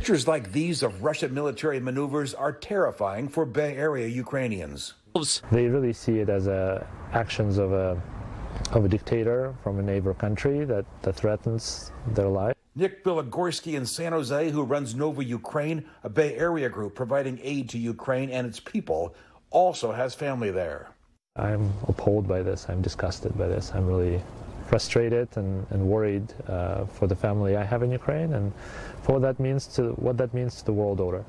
Pictures like these of Russian military maneuvers are terrifying for Bay Area Ukrainians. They really see it as actions of a dictator from a neighbor country that threatens their life. Nick Biligorsky in San Jose, who runs Nova Ukraine, a Bay Area group providing aid to Ukraine and its people, also has family there. I'm appalled by this. I'm disgusted by this. I'm really frustrated and worried for the family I have in Ukraine and for what that means to the world order.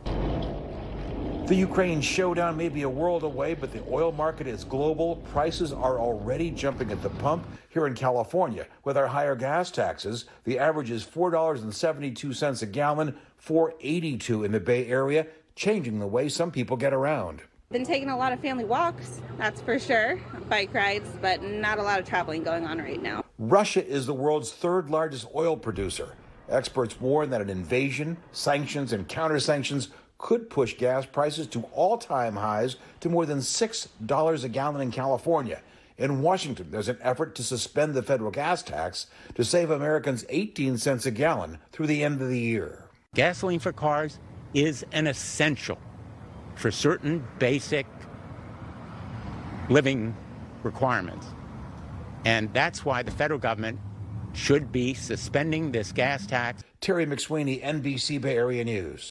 The Ukraine showdown may be a world away, but the oil market is global. Prices are already jumping at the pump here in California with our higher gas taxes. The average is $4.72 a gallon, $4.82 in the Bay Area, changing the way some people get around. Been taking a lot of family walks, that's for sure, bike rides, but not a lot of traveling going on right now. Russia is the world's third largest oil producer. Experts warn that an invasion, sanctions, and counter-sanctions could push gas prices to all-time highs to more than $6 a gallon in California. In Washington, there's an effort to suspend the federal gas tax to save Americans 18 cents a gallon through the end of the year. Gasoline for cars is an essential for certain basic living requirements. And that's why the federal government should be suspending this gas tax. Terry McSweeney, NBC Bay Area News.